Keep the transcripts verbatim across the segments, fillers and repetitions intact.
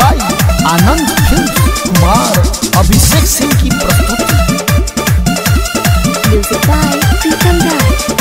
By Anand films Kumar Abhishek Singh की प्रस्तुति। Music by Pritam Raj.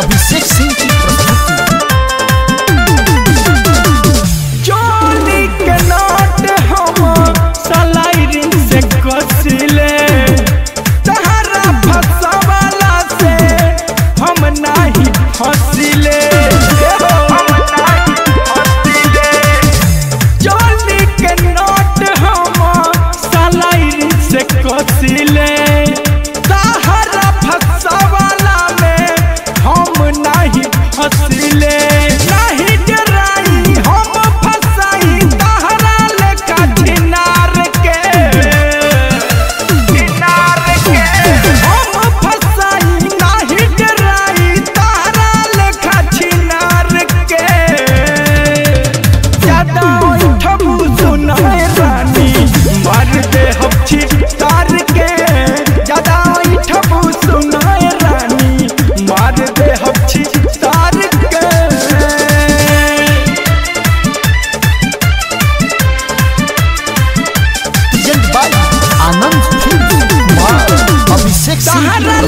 Abhishek Singh की प्रस्तुति। जोली के नाट हम सलाइरिन से कसिले तहरा फसवाला से हम नहीं फसिले। जोली के नाट हम सलाइरिन से कसिले तहरा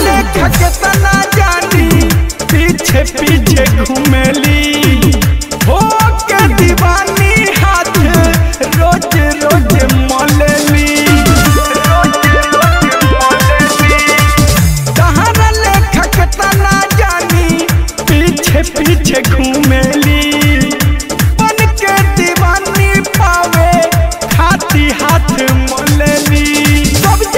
लेखा के तना जानी पीछे पीछे घूमेली हो के दीवानी हाथ रोज रोज मलेली। तहरा लेखा के तना जानी पीछे पीछे घूमेली बन के दीवानी पावे खाती हाथ मलेली। सब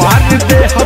मार दे।